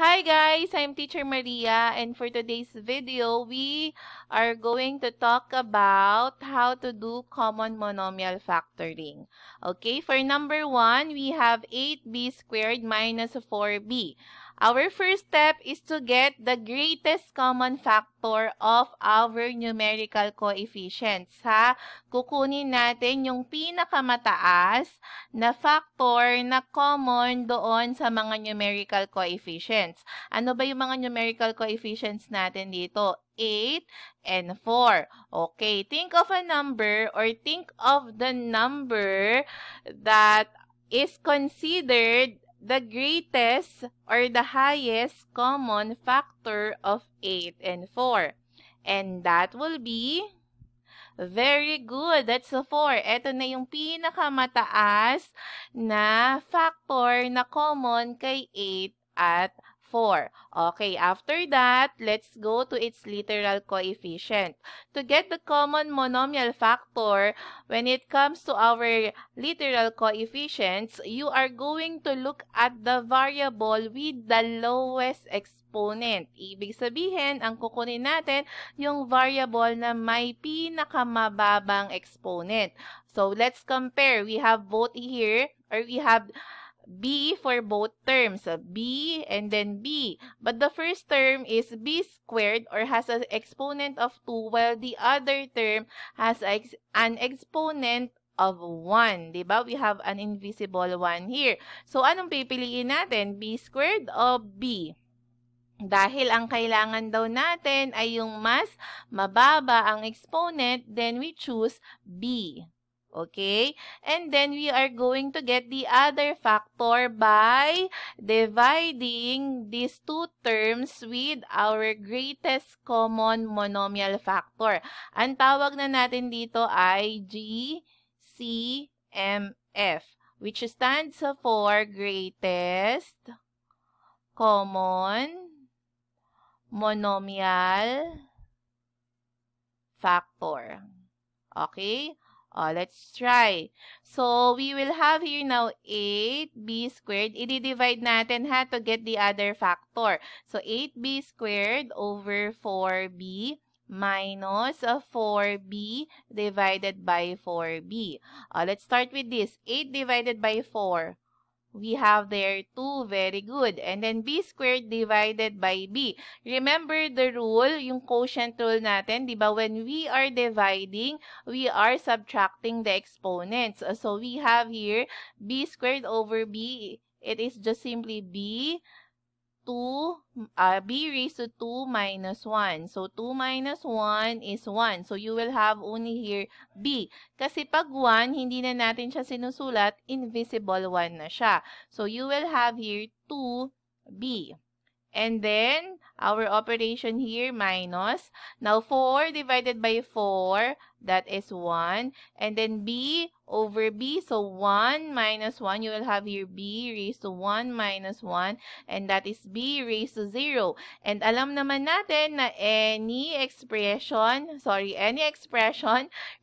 Hi guys, I'm Teacher Maria, and for today's video, we are going to talk about how to do common monomial factoring. Okay, for number 1, we have 8b squared minus 4b. Our first step is to get the greatest common factor of our numerical coefficients. Ha? Kukunin natin yung pinakamataas na factor na common doon sa mga numerical coefficients. Ano ba yung mga numerical coefficients natin dito? 8 and 4. Okay, think of a number or think of the number that is considered the greatest or the highest common factor of 8 and 4. And that will be very good. That's a 4. Ito na yung pinakamataas na factor na common kay 8 at 4. Okay, after that, let's go to its literal coefficient. To get the common monomial factor, when it comes to our literal coefficients, you are going to look at the variable with the lowest exponent. Ibig sabihin, ang kukunin natin yung variable na may pinakamababang exponent. So, let's compare. We have both here, or we have b for both terms, b and then b. But the first term is b squared or has an exponent of 2, while the other term has an exponent of 1. Diba? We have an invisible 1 here. So, anong pipiliin natin? B squared o b? Dahil ang kailangan daw natin ay yung mas mababa ang exponent, then we choose b. Okay? And then we are going to get the other factor by dividing these two terms with our greatest common monomial factor. Ang tawag na natin dito ay GCMF, which stands for greatest common monomial factor. Okay? Let's try. So, we will have here now 8b squared. I-divide natin ha to get the other factor. So, 8b squared over 4b minus 4b divided by 4b. Let's start with this. 8 divided by 4. We have there 2. Very good. And then b squared divided by b. Remember the rule, yung quotient rule natin, di ba? When we are dividing, we are subtracting the exponents. So, we have here b squared over b. It is just simply b raised to 2 minus 1. So, 2 minus 1 is 1. So, you will have only here b. Kasi pag 1, hindi na natin siya sinusulat, invisible 1 na siya. So, you will have here 2b. And then, our operation here, minus. Now, 4 divided by 4, that is 1. And then, b over b, so 1 minus 1. You will have here b raised to 1 minus 1, and that is b raised to 0. And alam naman natin na any expression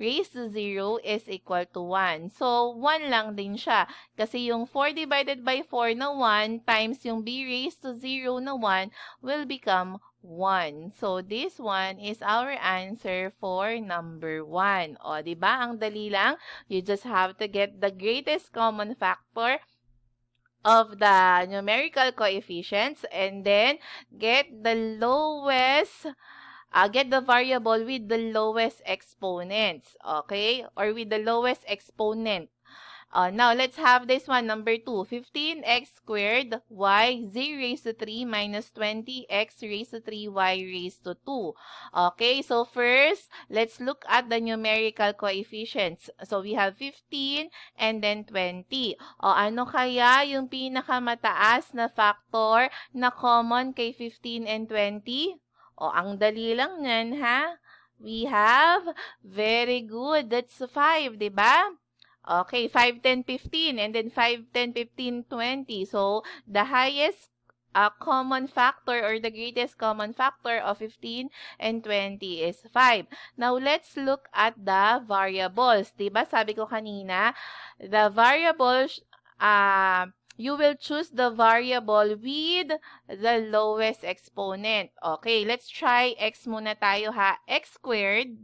raised to 0 is equal to 1. So, 1 lang din siya. Kasi yung 4 divided by 4 na 1 times yung b raised to 0 na 1 will become 1. So, this one is our answer for number 1. O, diba? Ang dali lang. You just have to get the greatest common factor of the numerical coefficients and then get the variable with the lowest exponents. Okay? Or with the lowest exponent. Now, let's have this one, number 2. 15x squared y 0 raised to 3 minus 20x raised to 3 y raised to 2. Okay, so first, let's look at the numerical coefficients. So, we have 15 and then 20. Ano kaya yung pinakamataas na factor na common kay 15 and 20? Ang dali lang yan, ha? We have, very good, that's 5, diba? Okay, 5, 10, 15, and then 5, 10, 15, 20. So, the highest common factor or the greatest common factor of 15 and 20 is 5. Now, let's look at the variables. Diba, sabi ko kanina, the variables you will choose the variable with the lowest exponent. Okay, let's try x muna tayo ha. X squared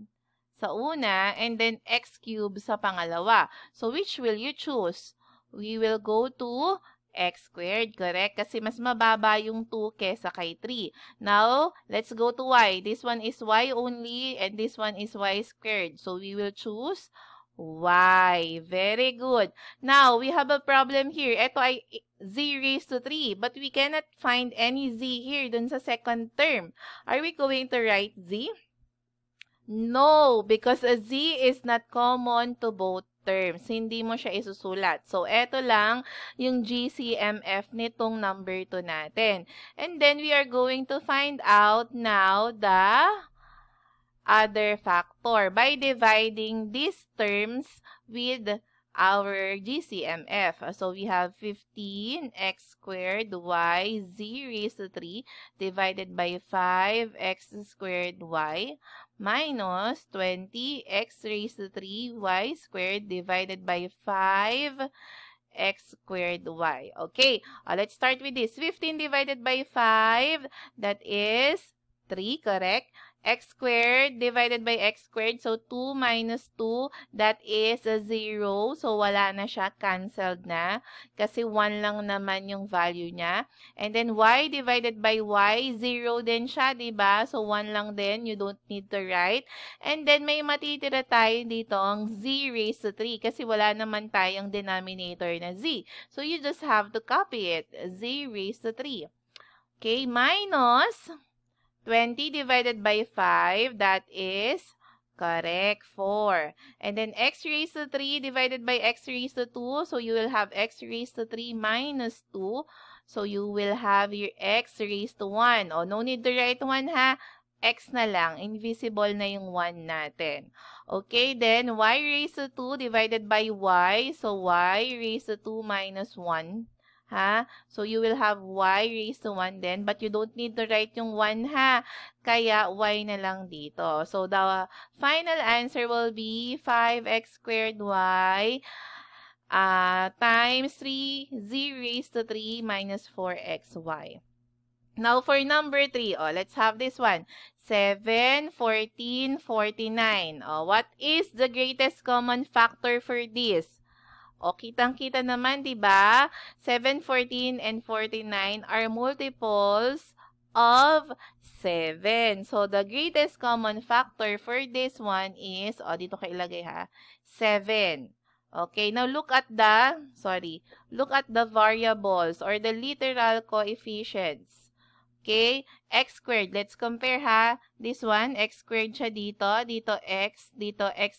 sa una and then x cubed sa pangalawa. So, which will you choose? We will go to x squared, correct? Kasi mas mababa yung 2 kesa kay 3. Now, let's go to y. This one is y only and this one is y squared. So, we will choose y. Very good. Now, we have a problem here. Ito ay z raised to 3. But we cannot find any z here dun sa second term. Are we going to write z? No, because a z is not common to both terms. Hindi mo siya isusulat. So, eto lang yung GCMF nitong number 2 natin. And then, we are going to find out now the other factor by dividing these terms with our GCMF. So, we have 15x squared y z raised to 3 divided by 5x squared y minus 20x raised to 3 y squared divided by 5x squared y. Okay, let's start with this. 15 divided by 5, that is 3, correct? X squared divided by x squared. So, 2 minus 2, that is 0. So, wala na siya. Cancelled na. Kasi 1 lang naman yung value niya. And then, y divided by y, 0 din siya, diba? So, 1 lang din. You don't need to write. And then, may matitira tayo dito ang z raised to 3. Kasi wala naman tayong denominator na z. So, you just have to copy it. Z raised to 3. Okay, minus 20 divided by 5, that is, correct, 4. And then x raised to 3 divided by x raised to 2. So, you will have x raised to 3 minus 2. So, you will have your x raised to 1. Oh, no need to write 1 ha. X na lang. Invisible na yung 1 natin. Okay, then y raised to 2 divided by y. So, y raised to 2 minus 1. Ha? So, you will have y raised to 1 then. But you don't need to write yung 1, ha? Kaya, y na lang dito. So, the final answer will be 5x squared y times 3, z raised to 3 minus 4xy. Now, for number 3, oh, let's have this one. 7, 14, 49. Oh, what is the greatest common factor for this? O, kitang-kita naman, diba? 7, 14, and 49 are multiples of 7. So, the greatest common factor for this one is, o, dito kayo ilagay ha, 7. Okay, now look at the variables or the literal coefficients. Okay, x squared. Let's compare ha. This one, x squared siya dito. Dito x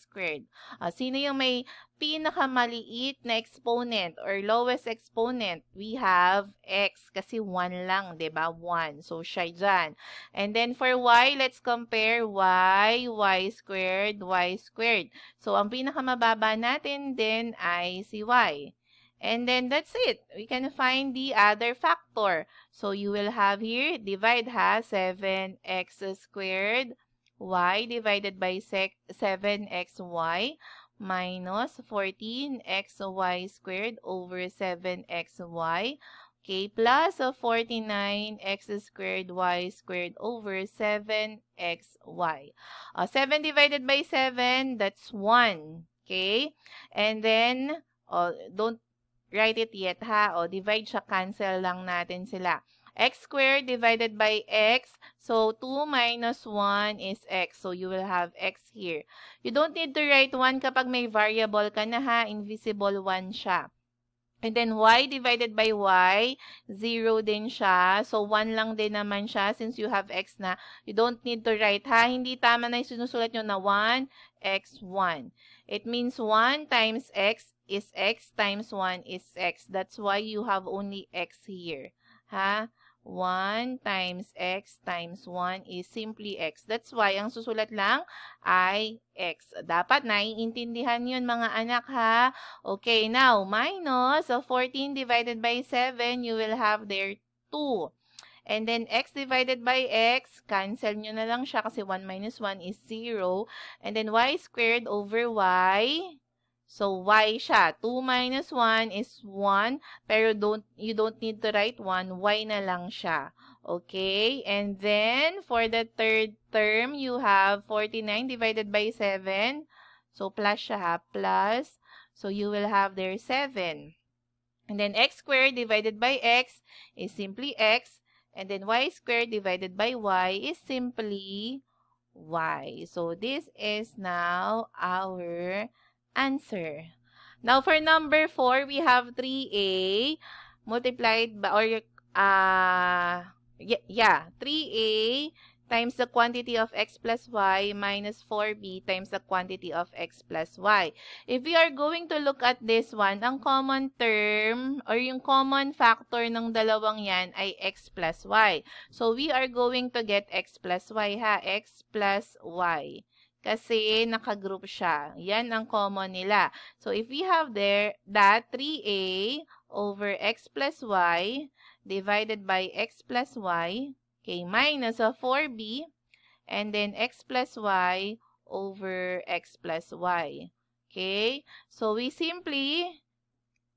squared. Sino yung may pinakamaliit na exponent or lowest exponent? We have x kasi 1 lang, diba? 1. So, siya dyan. And then, for y, let's compare y, y squared, y squared. So, ang pinakamababa natin din ay si y. And then, that's it. We can find the other factor. So, you will have here, divide ha, 7x squared y divided by 7xy minus 14xy squared over 7xy. Okay, plus 49x squared y squared over 7xy. 7 divided by 7, that's 1. Okay? And then, don't write it yet, ha? O, divide siya. Cancel lang natin sila. X squared divided by x. So, 2 minus 1 is x. So, you will have x here. You don't need to write 1 kapag may variable ka na, ha? Invisible 1 siya. And then, y divided by y, 0 din siya. So, 1 lang din naman siya since you have x na. You don't need to write, ha? Hindi tama na yung sinusulat nyo na 1, x, 1. It means 1 times x is x times 1 is x. That's why you have only x here. Ha? 1 times x times 1 is simply x. That's why ang susulat lang ay x. Dapat naiintindihan yun mga anak ha. Okay, now minus 14 divided by 7, you will have there 2. And then, x divided by x, cancel nyo na lang siya kasi 1 minus 1 is 0. And then, y squared over y, So, y siya. 2 minus 1 is 1. Pero you don't need to write 1. Y na lang siya. Okay? And then, for the third term, you have 49 divided by 7. So, plus siya ha. Plus. So, you will have there 7. And then, x squared divided by x is simply x. And then, y squared divided by y is simply y. So, this is now our answer. Now, for number 4, we have 3a multiplied by, or, 3a times the quantity of x plus y minus 4b times the quantity of x plus y. If we are going to look at this one, ang common term or yung common factor ng dalawang yan ay x plus y. So, we are going to get x plus y ha, x plus y. Kasi nakagroup siya. Yan ang common nila. So, if we have there that 3a over x plus y divided by x plus y, okay, minus a 4b, and then x plus y over x plus y. Okay? So, we simply,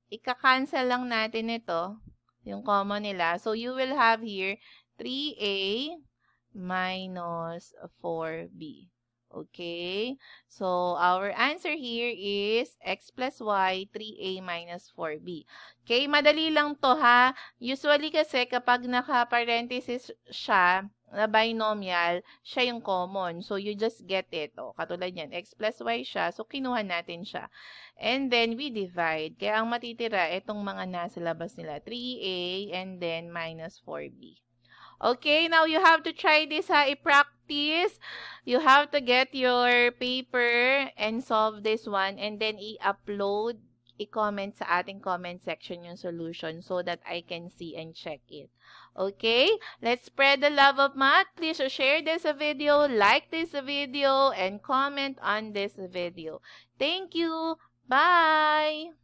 ika-cancel lang natin ito, yung common nila. So, you will have here 3a minus 4b. Okay, so our answer here is x plus y, 3a minus 4b. Okay, madali lang to ha. Usually kasi kapag naka-parenthesis siya, na binomial, siya yung common. So, you just get it. O, katulad yan, x plus y siya. So, kinuha natin siya. And then, we divide. Kaya ang matitira, itong mga nasa labas nila, 3a and then minus 4b. Okay, now you have to try this ha, i-practice. You have to get your paper and solve this one and then i-upload, i-comment sa ating comment section yung solution so that I can see and check it. Okay, let's spread the love of math. Please share this video, like this video, and comment on this video. Thank you. Bye!